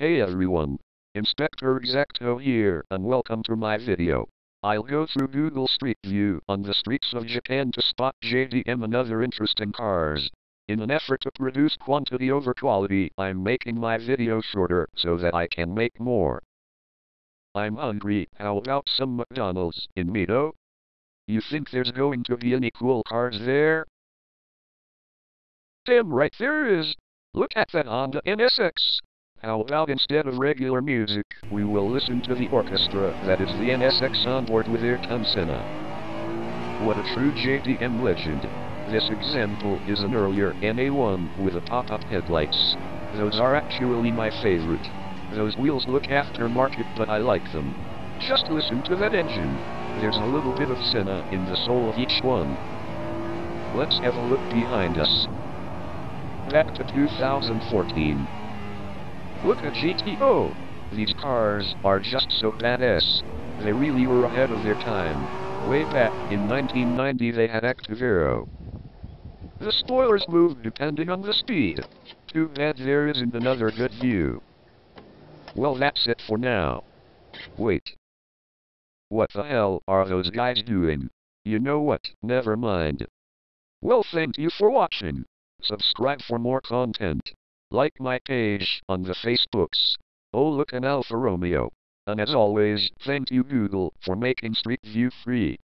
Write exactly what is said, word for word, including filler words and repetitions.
Hey everyone, Inspector Exacto here and welcome to my video. I'll go through Google Street View on the streets of Japan to spot J D M and other interesting cars. In an effort to produce quantity over quality, I'm making my video shorter so that I can make more. I'm hungry, how about some McDonald's in Mito? You think there's going to be any cool cars there? Damn right there is! Look at that Honda N S X! How about instead of regular music, we will listen to the orchestra that is the N S X on board with Ayrton Senna. What a true J D M legend. This example is an earlier N A one with the pop-up headlights. Those are actually my favorite. Those wheels look aftermarket but I like them. Just listen to that engine. There's a little bit of Senna in the soul of each one. Let's have a look behind us. Back to two thousand fourteen. Look at G T O! These cars are just so badass. They really were ahead of their time. Way back in nineteen ninety they had Activero. The spoilers move depending on the speed. Too bad there isn't another good view. Well, that's it for now. Wait. What the hell are those guys doing? You know what, never mind. Well, thank you for watching. Subscribe for more content. Like my page on the Facebooks. Oh, look, an Alfa Romeo. And as always, thank you Google for making Street View free.